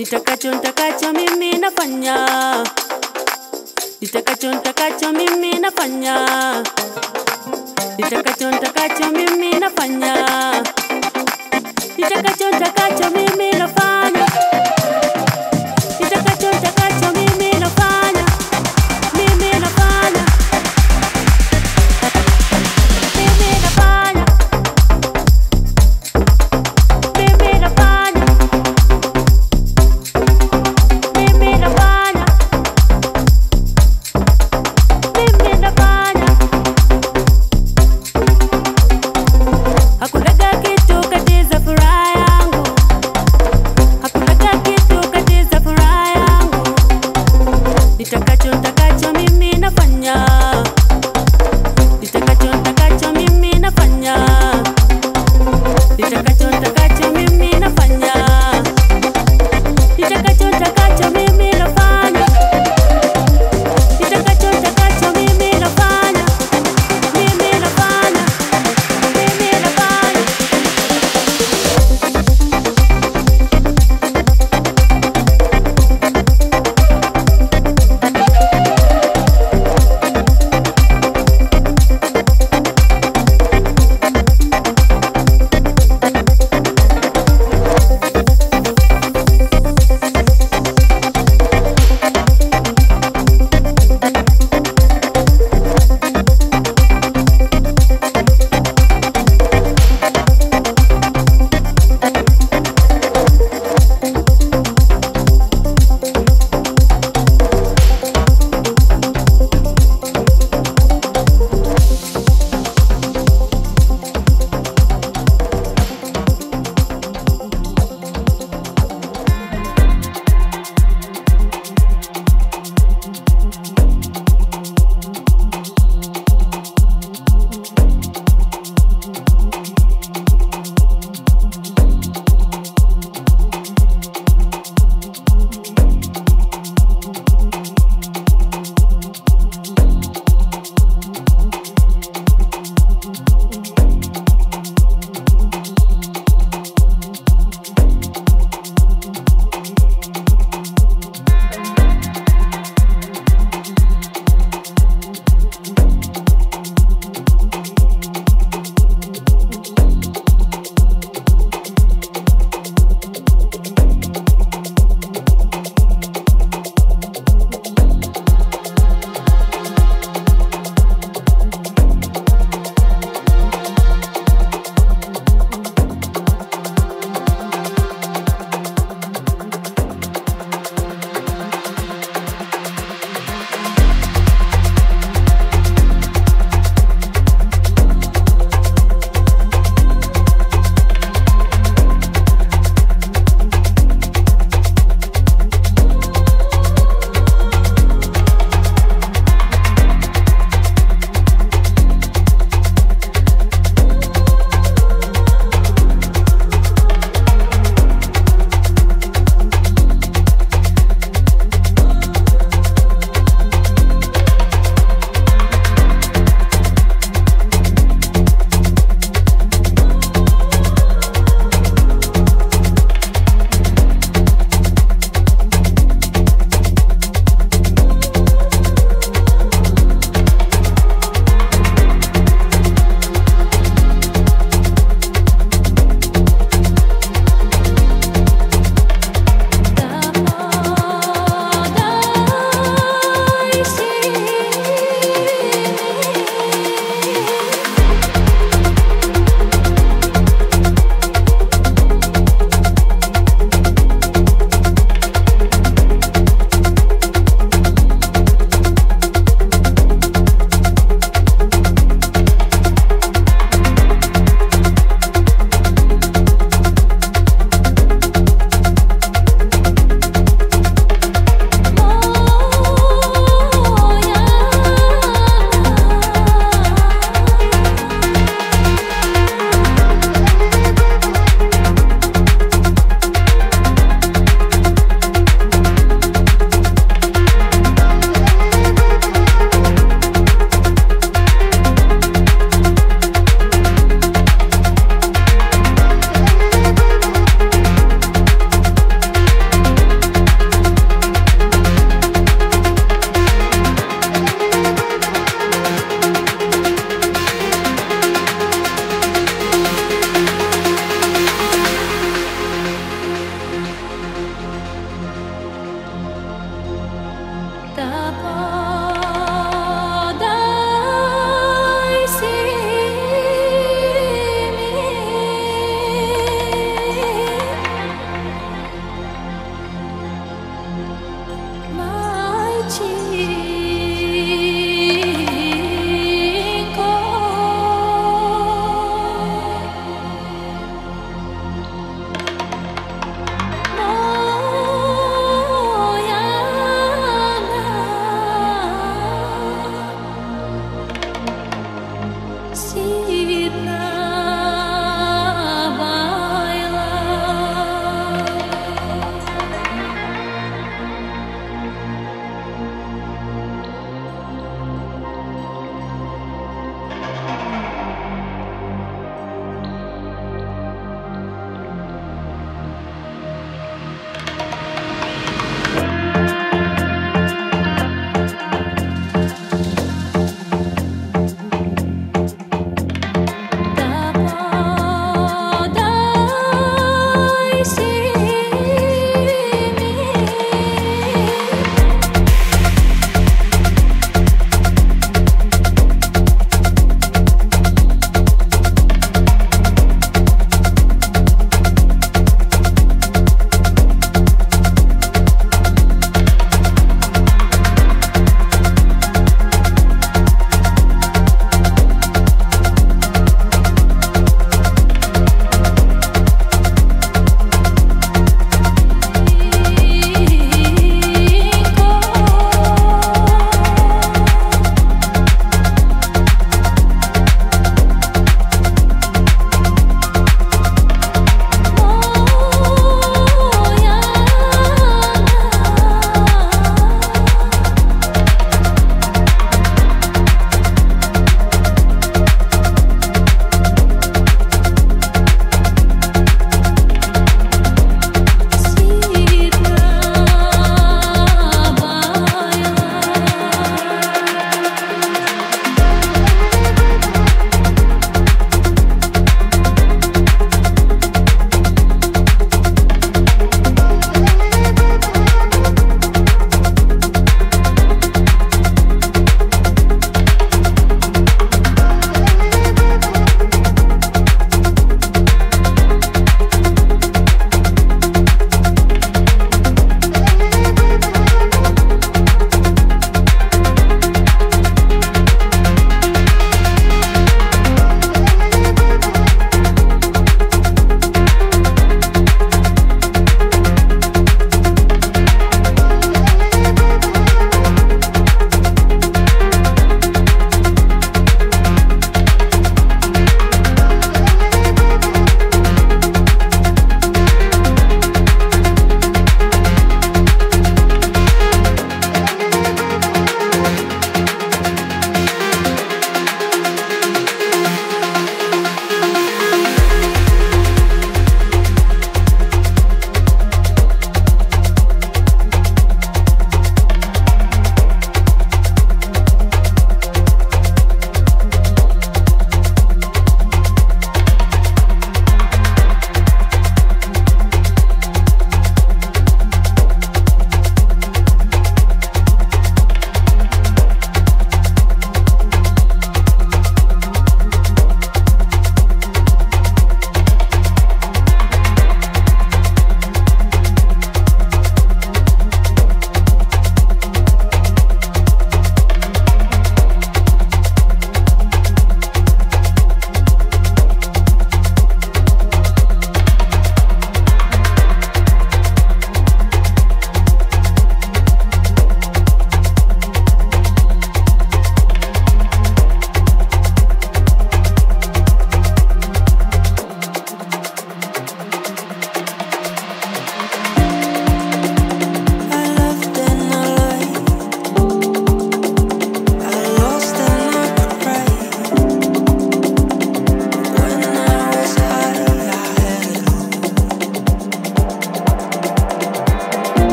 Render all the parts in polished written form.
Nitakacho mimi nafanya, nitakacho mimi nafanya, nitakacho mimi nafanya, nitakacho mimi nafanya, nitakacho mimi nafanya, mimi nafanya, mimi nafanya, mimi nafanya, mimi nafanya, mimi nafanya. Hakunaga kitu katiza furaha yangu.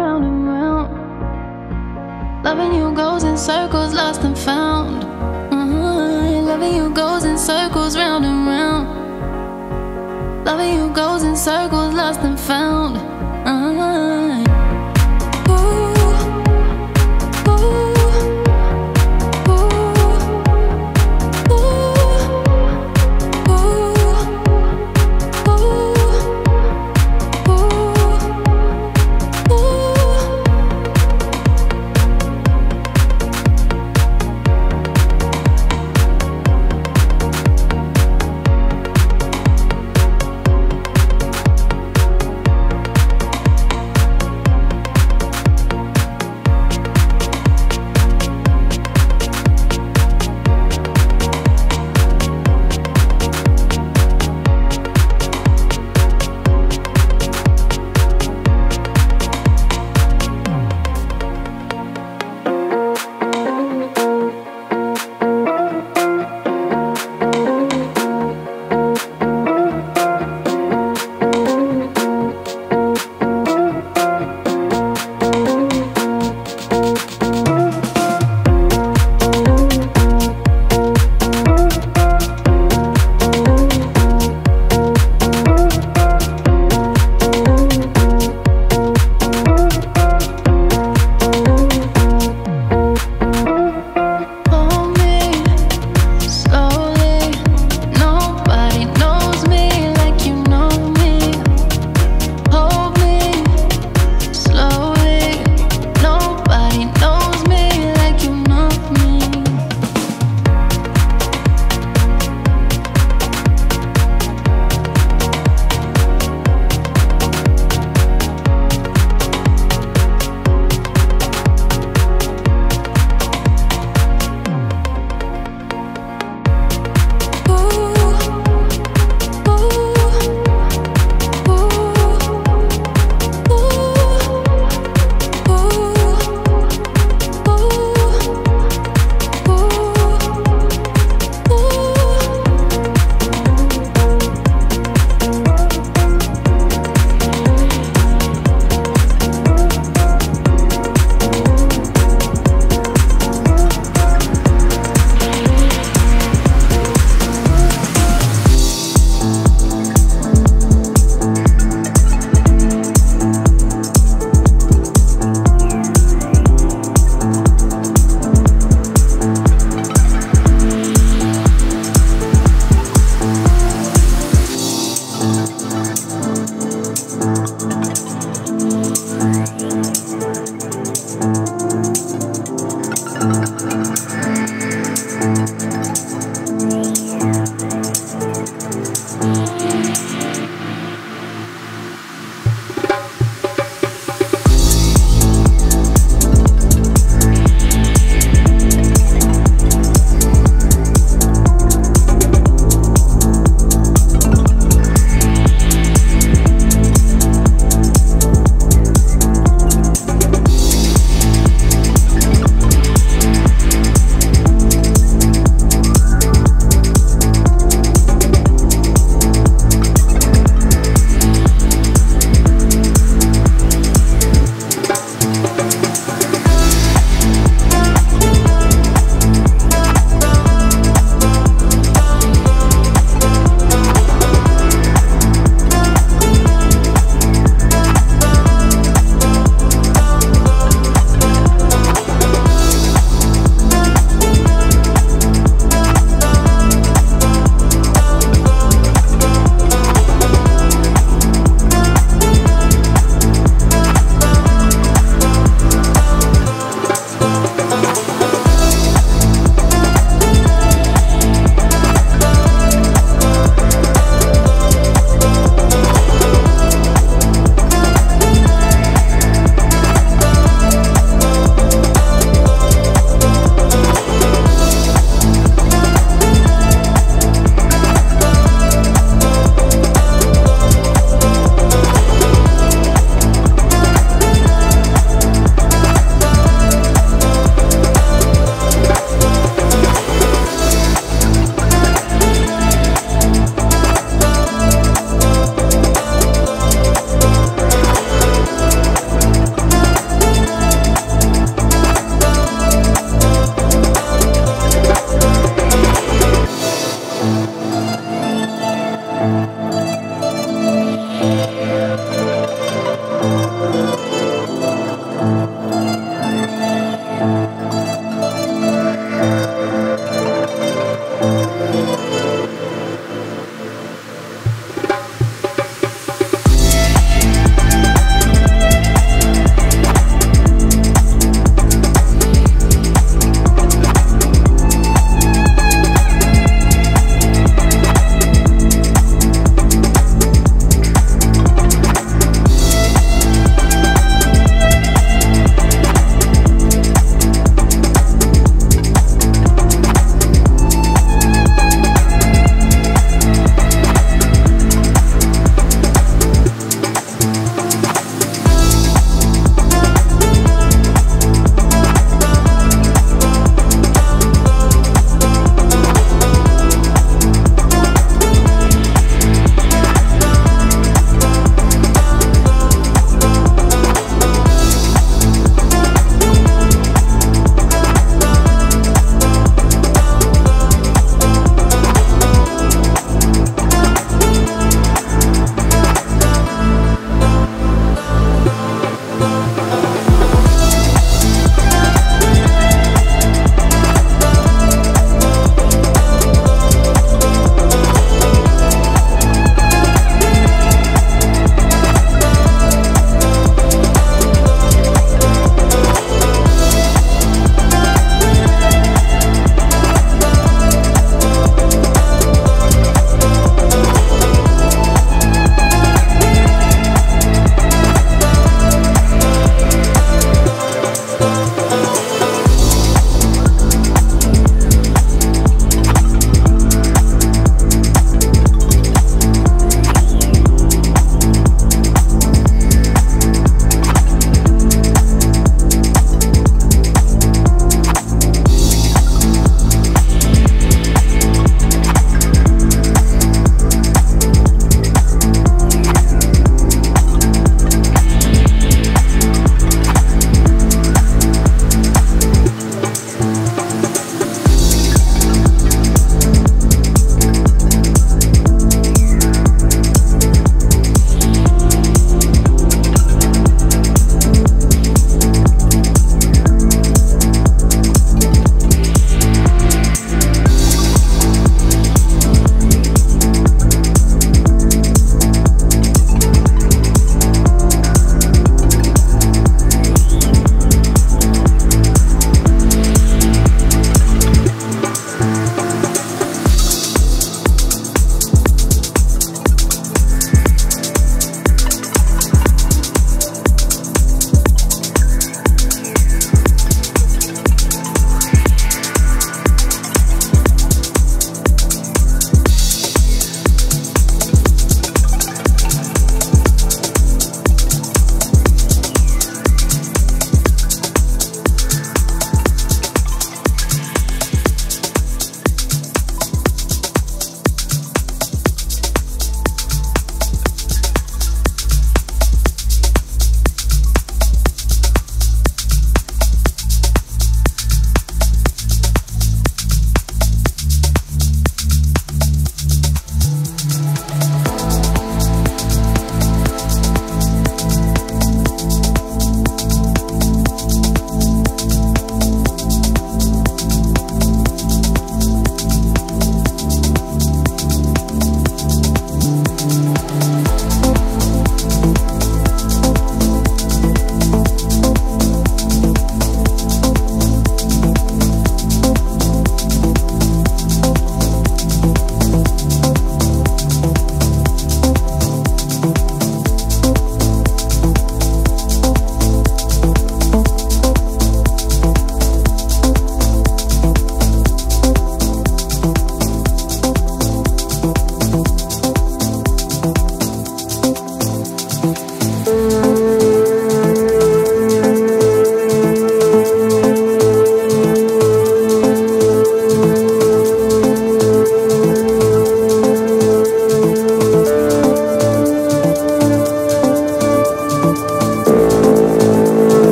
round and round. Loving you goes in circles, lost and found. Loving you goes in circles, round and round. Loving you goes in circles, lost and found.